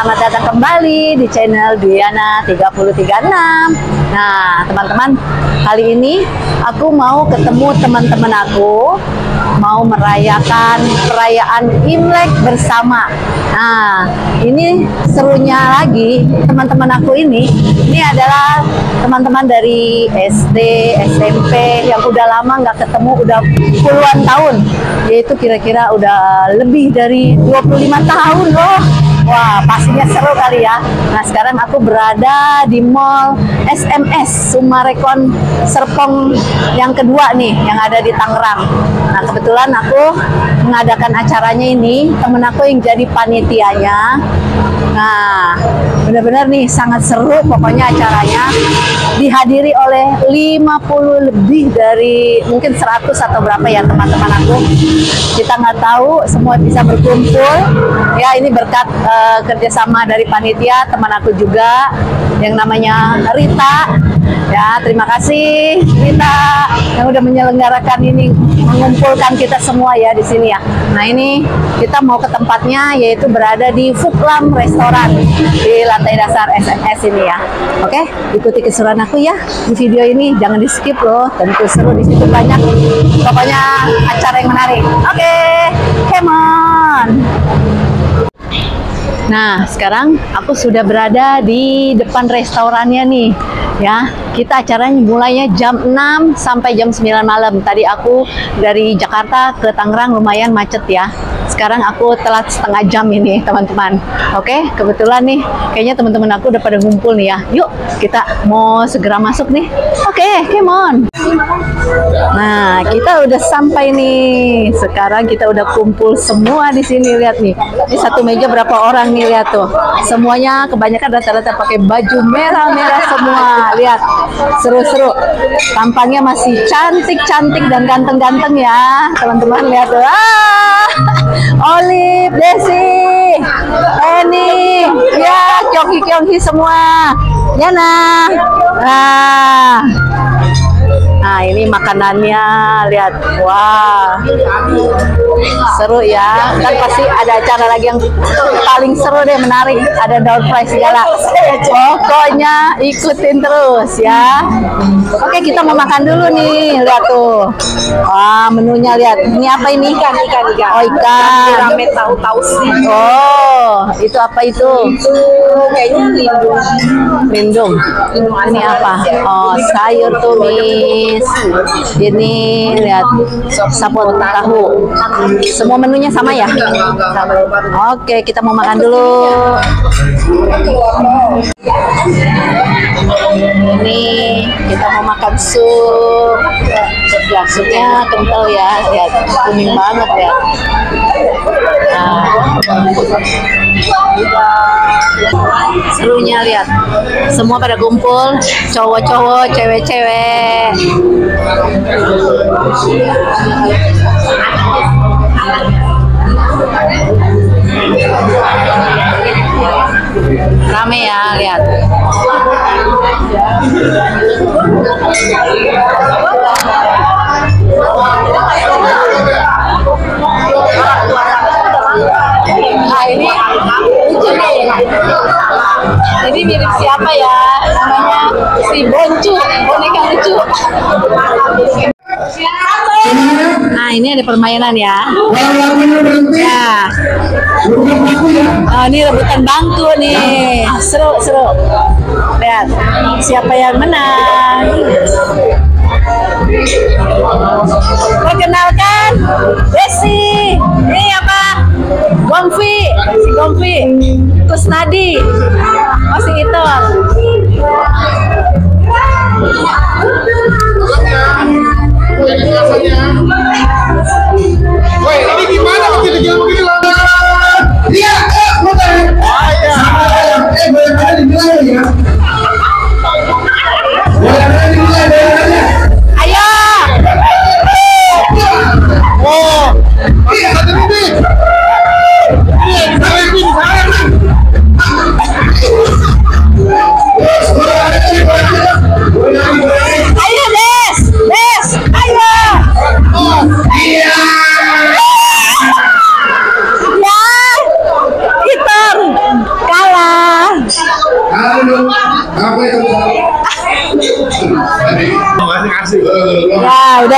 Selamat datang kembali di channel Diana 3036. Nah, teman-teman, kali ini aku mau ketemu teman-teman aku, mau merayakan perayaan Imlek bersama. Nah, ini serunya lagi teman-teman aku ini adalah teman-teman dari SD, SMP yang udah lama nggak ketemu, udah puluhan tahun, yaitu kira-kira udah lebih dari 25 tahun loh. Wah, pastinya seru kali ya. Nah, sekarang aku berada di Mall SMS Summarecon Serpong yang kedua nih, yang ada di Tangerang. Nah, kebetulan aku mengadakan acaranya ini, temen aku yang jadi panitianya. Nah, benar-benar nih sangat seru pokoknya acaranya, dihadiri oleh 50 lebih dari mungkin 100 atau berapa ya teman-teman aku. Kita nggak tahu, semua bisa berkumpul. Ya, ini berkat kerjasama dari panitia, teman aku juga yang namanya Rita. Ya, terima kasih Rita yang udah menyelenggarakan ini, mengumpulkan kita semua ya di sini ya. Nah, ini kita mau ke tempatnya, yaitu berada di Fuklam Restoran di lantai dasar SMS ini ya. Oke, ikuti keseruan aku ya di video ini, jangan di skip loh, tentu seru di situ, banyak pokoknya acara yang menarik. Oke, come on. Nah, sekarang aku sudah berada di depan restorannya nih. Ya, kita acaranya mulainya jam 6 sampai jam 9 malam. Tadi aku dari Jakarta ke Tangerang lumayan macet ya. Sekarang aku telat setengah jam ini, teman-teman. Oke, kebetulan nih, kayaknya teman-teman aku udah pada ngumpul nih ya. Yuk, kita mau segera masuk nih. Oke, come on. Nah, kita udah sampai nih. Sekarang kita udah kumpul semua di sini. Lihat nih, ini satu meja berapa orang nih, lihat tuh. Semuanya kebanyakan rata-rata pakai baju merah-merah semua. Lihat, seru-seru, tampangnya masih cantik-cantik dan ganteng-ganteng ya teman-teman. Lihat tuh, Olive, Desi, Henny, ya, Kyonghi-Kyonghi semua, Yana. Nah, ini makanannya, lihat, wah, seru ya. Kan pasti ada acara lagi yang paling seru deh, menarik, ada down price segala. Pokoknya ikutin terus ya. Oke, kita mau makan dulu nih, lihat tuh. Wah, menunya lihat. Ini apa ini? Ikan. Oh, ikan. Rame tausi. Oh, itu apa itu? Itu kayaknya lindung. Lindung. Ini apa? Oh, sayur tumis. Ini lihat, sapot tahu. Semua menunya sama ya? Oke, kita mau makan dulu. Ini kita mau makan sup. Supnya kental ya, lihat, kuning banget ya. Nah, serunya lihat, semua pada kumpul, cowok-cowok, cewek-cewek. Rame ya, lihat. Nah, ini mirip siapa ya? Namanya si Boncu, boneka lucu. Nah, ini ada permainan ya. Ya. Oh, ini rebutan bangku nih. Seru. Lihat siapa yang menang. Perkenalkan Desi. Ini apa? Gompi. Kusnadi. Masih itu. Woi, ini gimana begini lah? Iya, ya. Ayo. Oh. Ayo, Des. Ayo. Oh.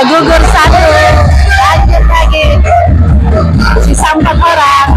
gugur satu, lanjut lagi, sisa 4 orang.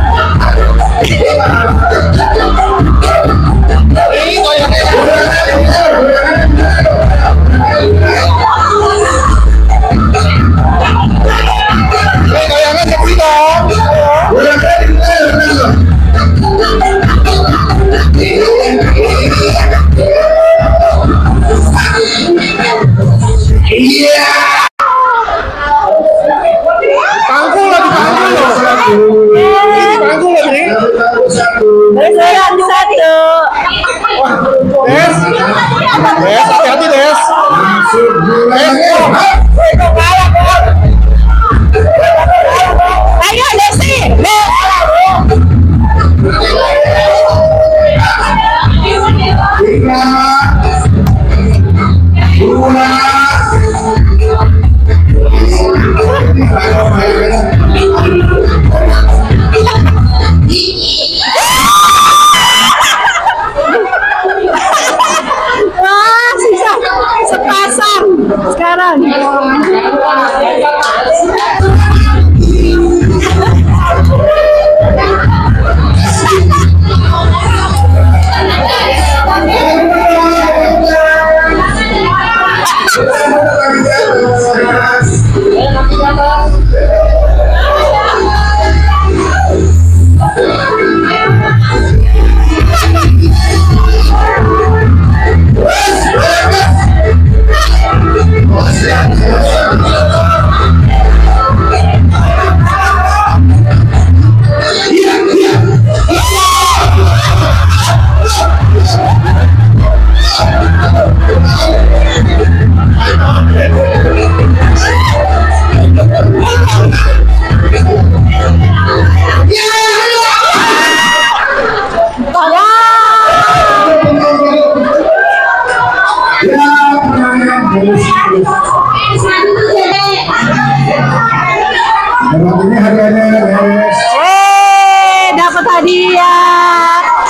Dapat hadiah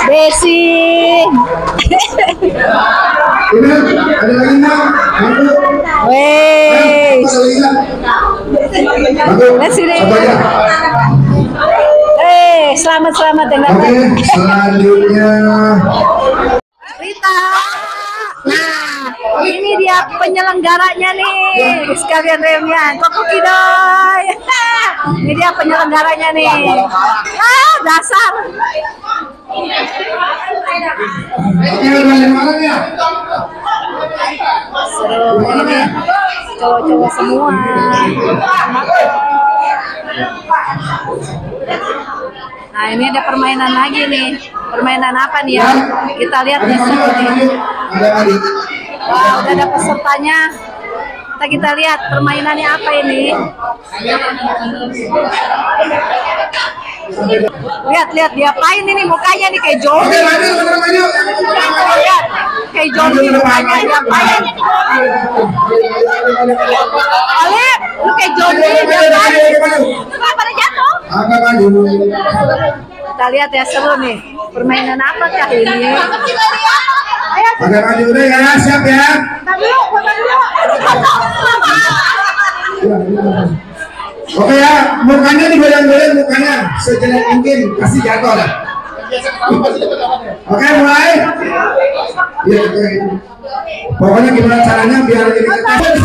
Desi. Selamat dengan selanjutnya Rita. Nah, ini dia penyelenggaranya nih, sekalian remnya. Kokoki doi. Ini dia penyelenggaranya nih. Ah, dasar. Seru ini. Cowok-cowok semua. Nah, ini ada permainan lagi nih. Permainan apa nih ya? Kita lihat nih. Wah, udah ada pesertanya. Kita lihat permainannya apa ini. Lihat diapain ini, mukanya nih kayak zombie. Lihat kayak zombie mukanya, diapain? Alif, lu kayak zombie diapain? Pada jatuh. Kita lihat ya, seru nih. Permainan apakah ini? Pada maju udah ya, siap ya. Oke ya, mukanya digoyang-goyang, mukanya sejelek mungkin, pasti jatuh lah. Oke, mulai. Ya, oke. Pokoknya gimana caranya biar ini Ayo.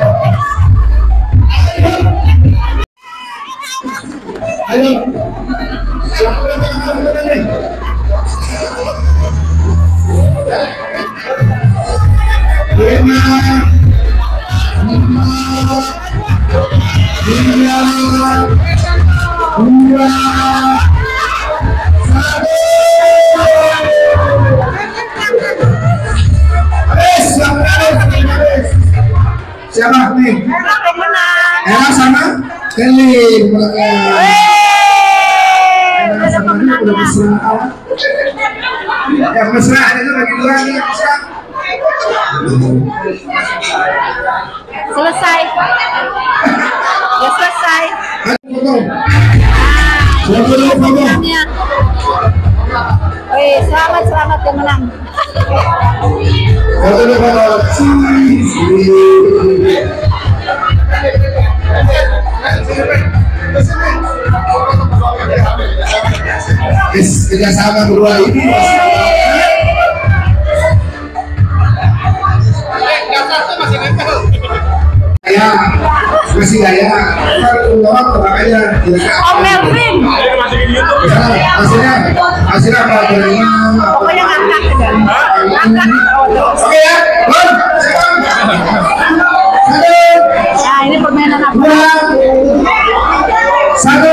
Siapa nih? Era sama Henny. Era sama Henny udah mesra. Yang mesra itu bagi dua nih yang mesra. Selesai. Ya selesai. Wih, selamat yang menang. Kerjasama berdua ini. Masih gaya, oke ya, ini permainan apa? Satu,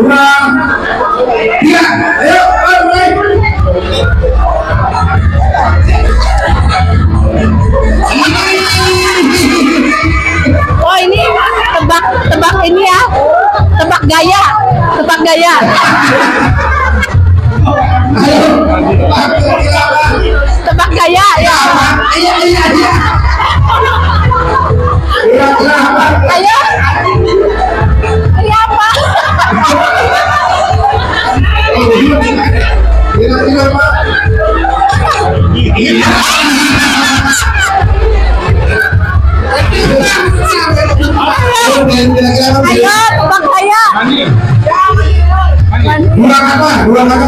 dua, tiga, ayo, mulai. Oh ini tebak ini ya, tebak gaya. Tebak gaya ya. Iya. Ayo. Iya apa? Ayo, tebak gaya. Dua kata.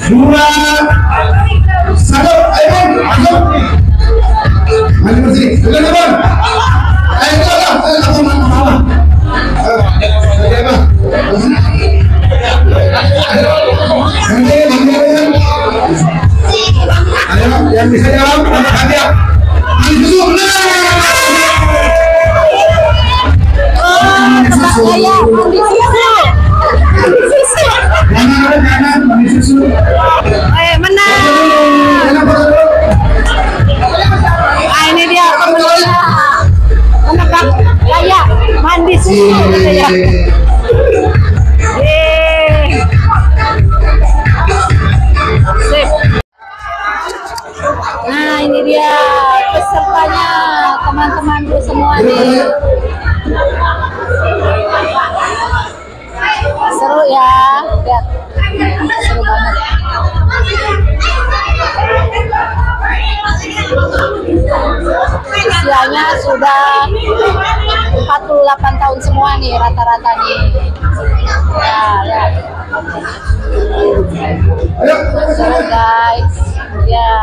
Sudah 48 tahun semua nih rata-rata nih. Ya. So, guys, ya.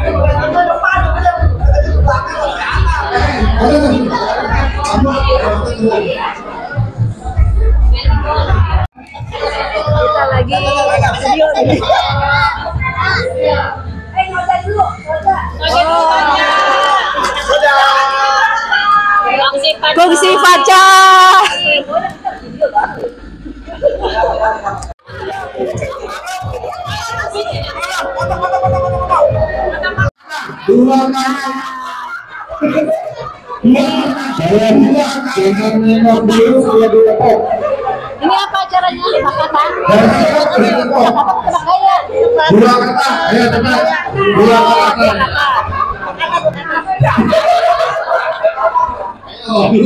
Kita lagi video ini. Dulu. Oh, Gongsi Faca. Ini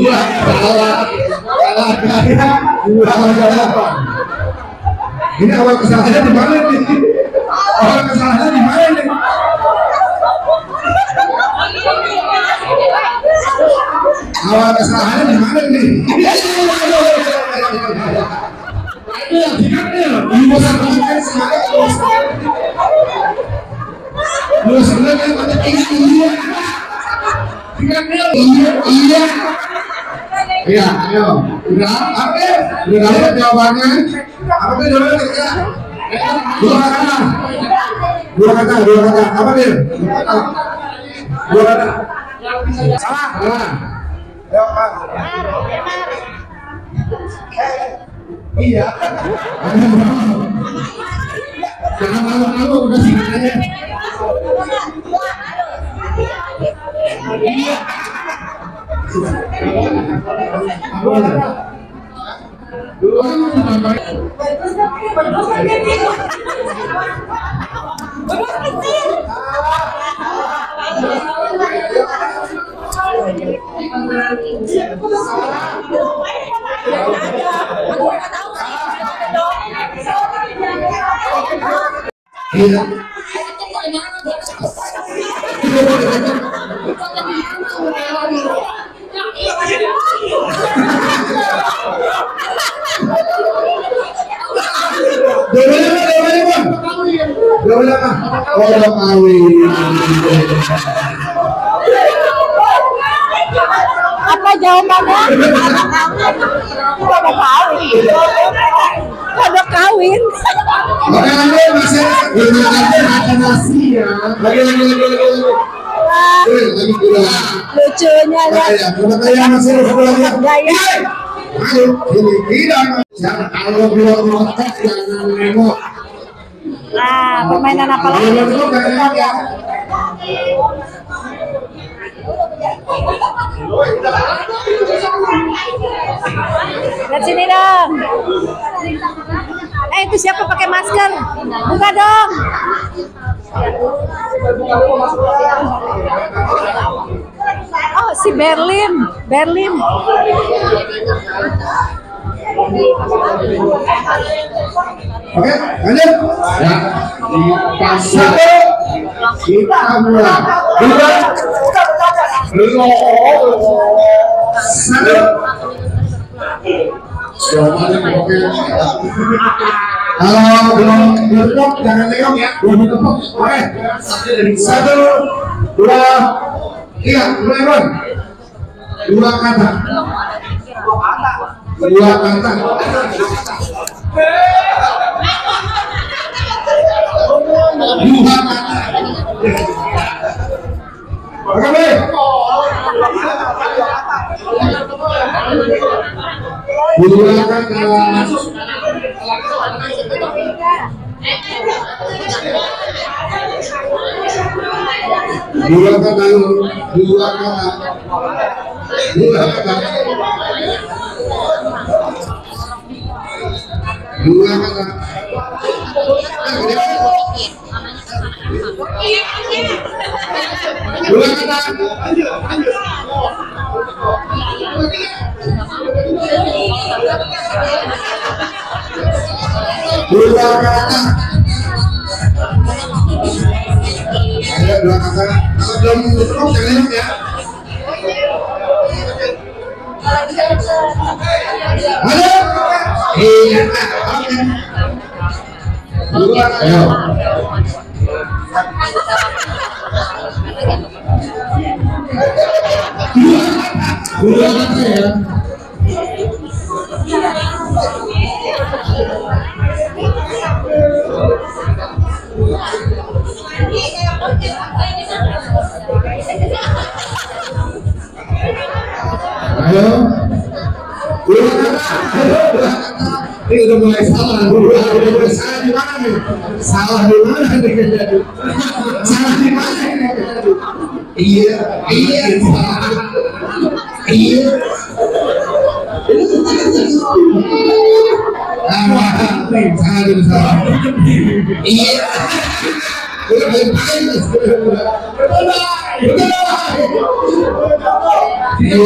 apa acaranya? Ini awal kesalahannya di mana nih? Awal kesalahannya di mana nih? Awal kesalahannya di mana nih? Iya, ayo. Udah, apa? Udah dapat jawabannya? Apa dia jawabannya, Eka? Dua kata. Apa dia? Dua kata. Salah. Ayo, Pak. Iya. Jangan malu-malu, udah sih. Iya. Apa jawabannya? Udah kawin. Lucunya ya. Nah, permainan apa lagi? Lihat sini dong. Itu siapa pakai masker? Buka dong. Oh, si Berlin. Oke, lanjut. Ya, di pasar kita mulai. Satu. Jawabannya oke. Kalau belum ketepok, jangan tengok ya. Belum ketepok. Oke. 1, 2, 3. Mulai. 2 kata. Ayo Ayo. Ini udah mulai salah. Udah mulai salah di mana nih? Salah di mana nih? Salah di mana nih? Iya, iya, iya. Salah. Iya. Udah Iya.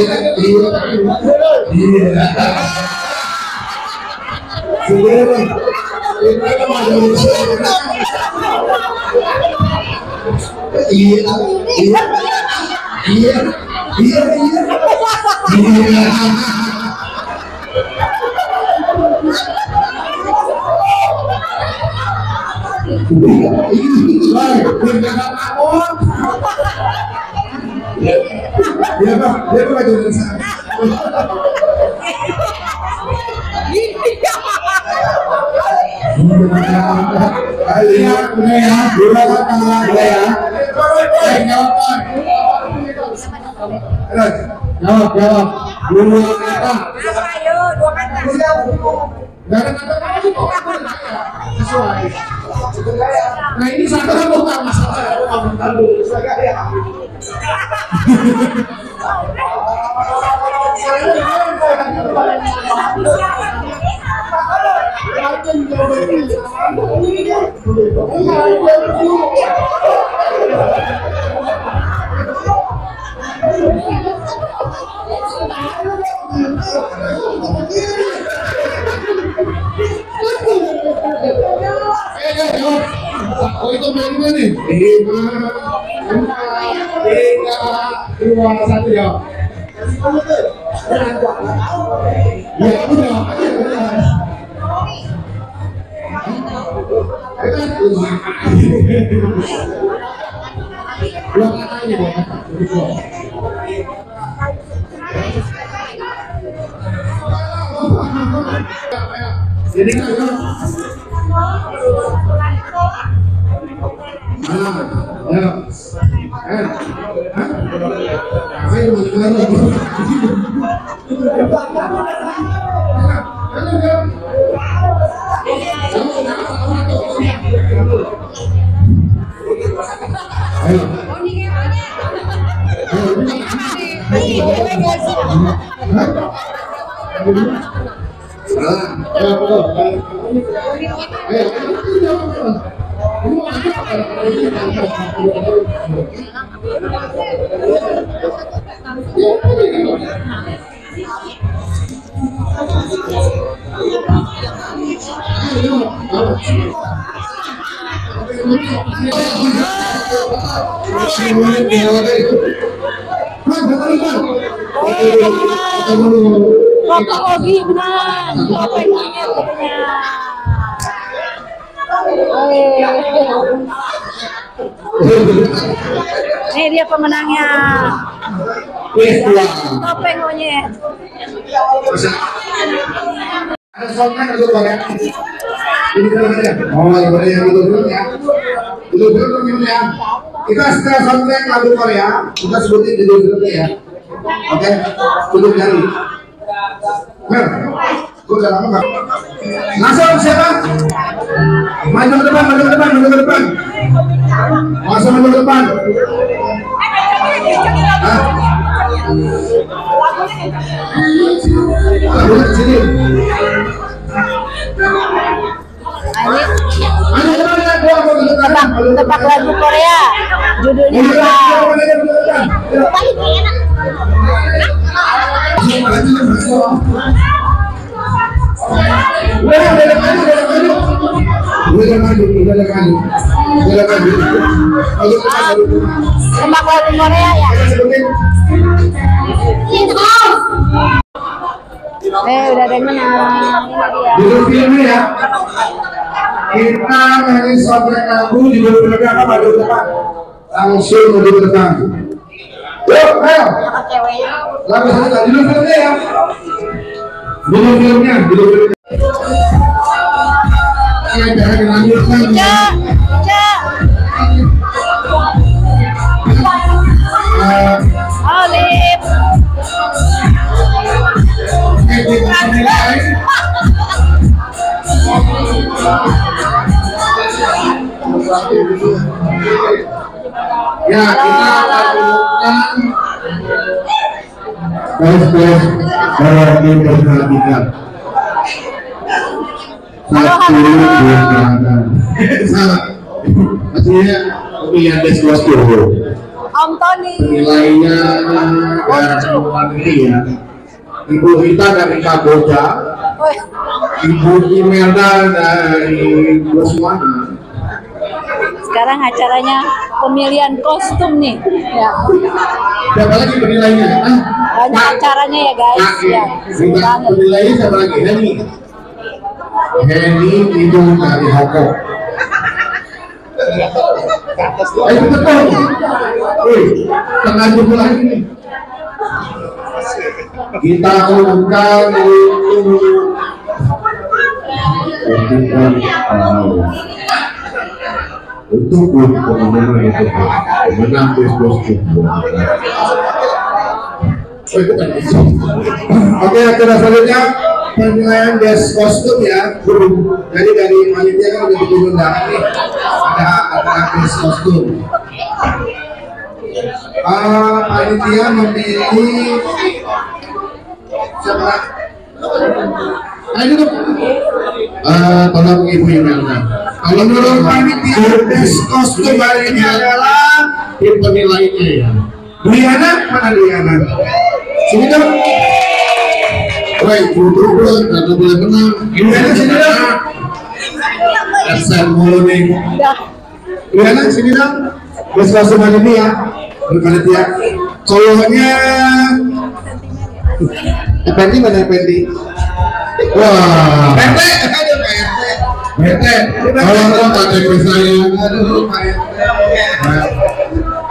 Nah ini salah bukan masalah, oh itu mainnya nih 5, 4, 3, 2, 1 ya. Ya udah. Jadi ini dia pemenangnya. Topeng monyet. Ada soalnya untuk kalian. Ini kalian. Oh, yang itu dulu ya. Itu dulu ya. Kita setelah soundtrack lagu Korea, kita sebutin judul filmnya ya. Oke, tutup jari. Mer, gue udah lama gak? Langsung siapa? Maju ke depan, maju ke depan, maju ke depan. Langsung maju ke depan. Hah? Lagunya di sini. Tebak lagu Korea, judulnya apa? Tebak lagu Korea ya. Udah ada yang menang. Judul filmnya ya. Kita nyanyi soundtrack lagu di belakang apa di depan, langsung di belakang. Yuk, ayo. Lagu satu tadi dulu filmnya ya. Dulu filmnya, dulu filmnya. Ayo jangan lanjutkan. Cak. Olip. Ya, kita lakukan tes berarti perhatikan. Satu, dua, kanan. Salah. Maksudnya pemilihan tes bosku. Om Tony. Nilainya dan ini ya. Ibu Rita dari Kamboja. Ibu Imelda dari Boswana. Sekarang acaranya pemilihan kostum nih. Ya. Siapa lagi penilainya? Banyak acaranya ya guys. Ya. Penilainya siapa lagi? Henny. Henny itu dari Hongkong. Ayo betul. Tengah jumlah ini. Kita umumkan untuk pemenang itu pemenang Facebook. Oke, acara selanjutnya penilaian best kostum ya. Jadi dari panitia kan udah bikin undangan nih, ada acara best kostum. Panitia memilih siapa? Ayo dulu. Tolong ibu Imelda. Kalau menurut panitia best kostum hari ini adalah tim penilainya ya. Diana, mana Diana? Sini dong. Baik, bulan atau bulan enam. Diana sini dong. Asal mulu nih. Diana sini dong. Best kostum hari ini ya. Panitia. Cowoknya. Pendi mana Pendi? Wah. Pendi, ada Pendi. Pendi. Kalau KTP saya, aduh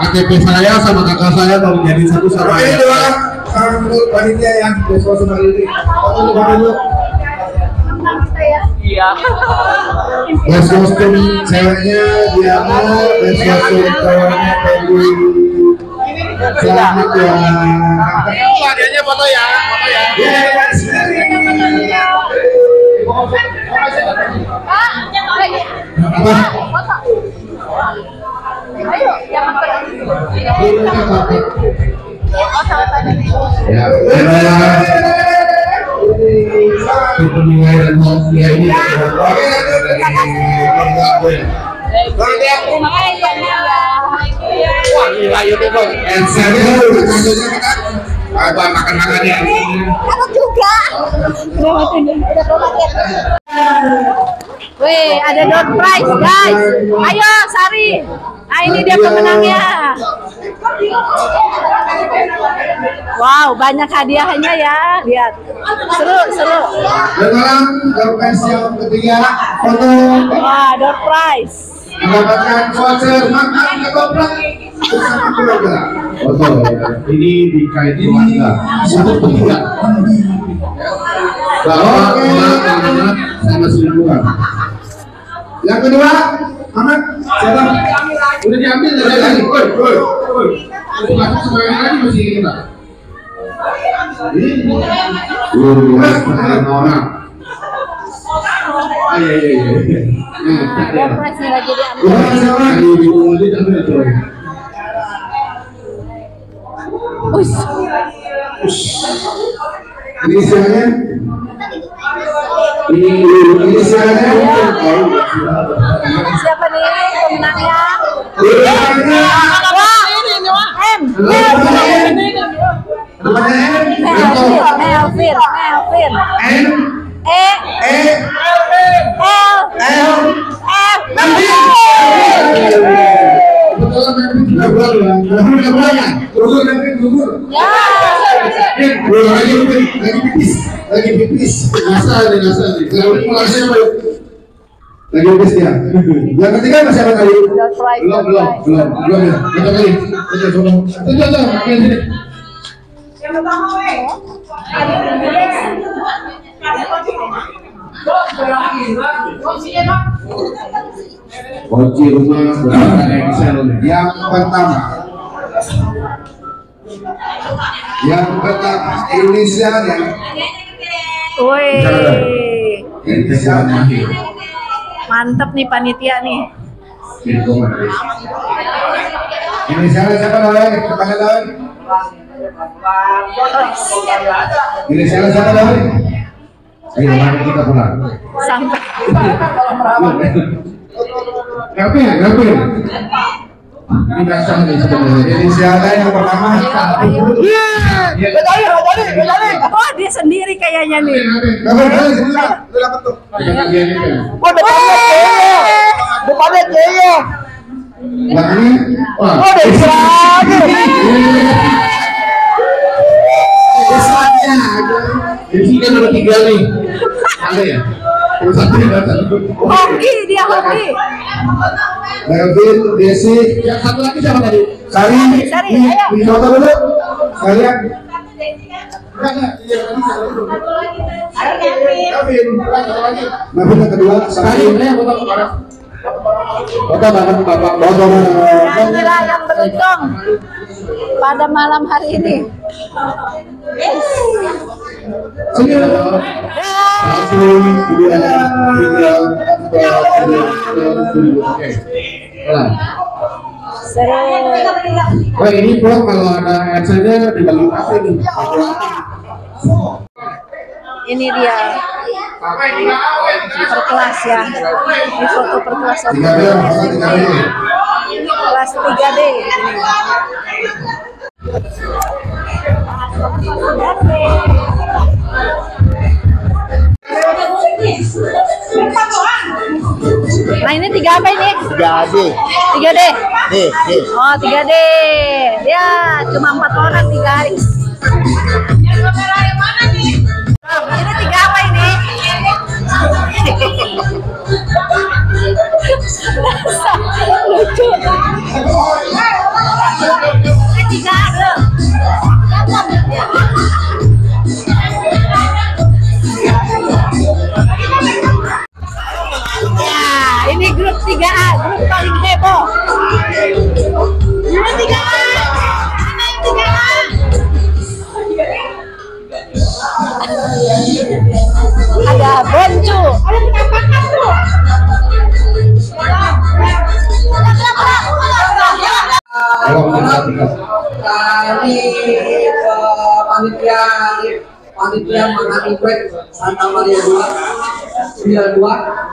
KTP saya sama kakak saya mau jadi satu sama. Ini dua. Menurut panitia yang besok semalam ini. Kamu baru. Iya. Besok kami ceweknya Diana, besok cowoknya Pendi. Selamat ya. Hadiahnya foto ya, foto ya. Apa? Ayo, jangan wah gila itu bang. Abang makan-makan ya. Aku juga. Weh, ada door prize guys. Ayo Sari. Nah ini dia pemenangnya. Wow, banyak hadiahnya ya. Lihat. Seru, seru. Dengan door prize yang ketiga, foto. Wah, door prize. Mendapatkan voucher makan ketoprak bersama keluarga. Betul ya. Ini dikait keluarga. Satu keluarga. Bahwa anak sama selingkuhan. Yang kedua, anak siapa? Udah diambil dari lagi. Woi. Bukannya semuanya lagi masih kita. Ini orang. Iya. Operasi lagi diambil. Inisialnya siapa nih pemenangnya? M. Melvin. Lagi pipis. Lagi pipis ya. Yang ketiga masih apa kali? Belum ya. Kita kali. Coba. Kunci rumah yang pertama inisialnya. Woi. Inisialnya. Mantep nih panitia nih. Inisialnya siapa doi? Temannya doi? Inisialnya siapa doi? Ayo mari kita pulang. Sampai. Gompi. Tidak sama nih sebenarnya. Inisialnya yang pertama. Iya. Betul. Oh dia sendiri kayaknya nih. Gompi sendiri. Lu dapat tuh. Oh depannya Jaya. Lagi, oh Desi lagi, Desi kan nomor 3 nih, ada ya, Hoki dia Hoki, Berlin, Desi, yang satu lagi siapa tadi? Sari, di foto dulu, Sari, Sari yang kedua, Sari, Bapak Bapak yang beruntung pada malam hari ini. Wah ini kalau ada headsetnya dibagi apa ini? Ini dia perkelas ya, di foto perkelas kelas 3D. Nah ini 3 apa ini? 3D. Oh 3D. Ya cuma 4 orang 3 hari. Ini 3 apa ini? Lucu. Ini 3 ada. Ya, ini grup 3A, grup paling heboh. Ini 3A. Ada boncu. Ada penampakan tuh. Dari panitia makan Imlek Santa Maria 92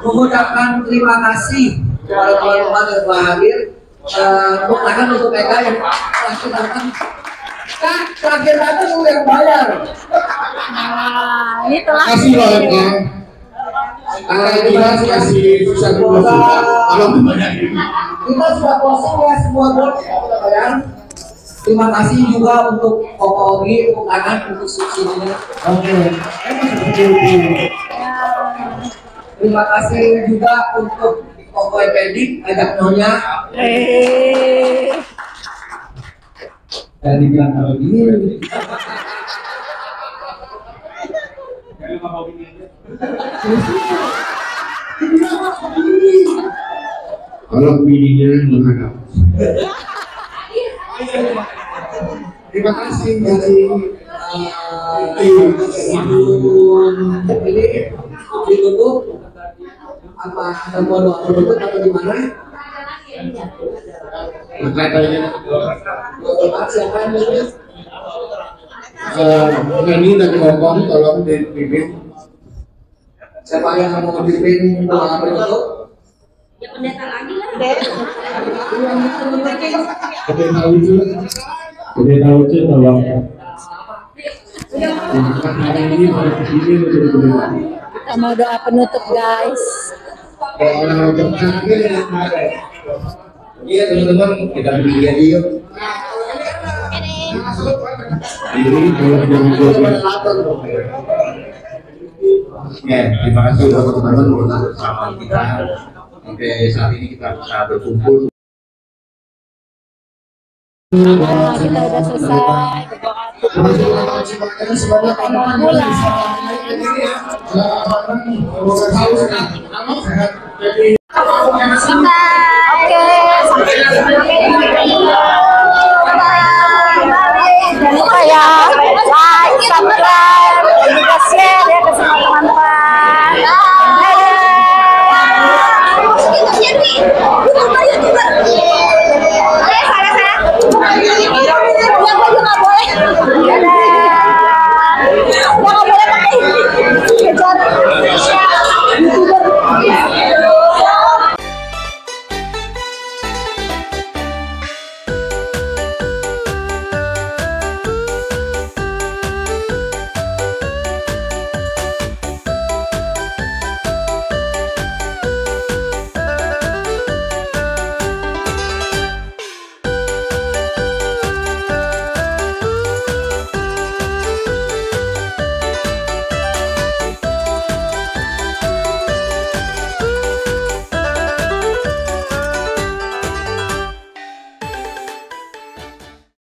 mengucapkan terima kasih kepada teman-teman yang telah hadir. Bukan untuk Eka yang telah kita terakhir aja lu yang bayar. Nah, ini telah. Kasih loh ya. Alhamdulillah kasih susah banget. Alhamdulillah. Kita sudah closing ya semua board kita bayar. Terima kasih juga untuk Ogi, untuk Tangan, untuk subsidinya. Oke. Terima kasih juga untuk Okoy Pedik, ajak Nyonya. Dan dibilang kalau ini kalau bininya menghadap. Terima kasih dari tim ini ditutup apa ada modal tertutup atau gimana? Henny dari Hongkong, tolong dipimpin. Siapa yang mau dipimpin doa penutup? Ya pendeta lagi lah. Pendeta Ucu tolong. Kita mau doa penutup guys. Iya teman-teman, kita beli aja yuk. Ini boleh dibuat. Ya, terima kasih buat teman-teman udah bersama kita. Sampai saat ini kita bisa berkumpul. Kita udah selesai berdoa. Semoga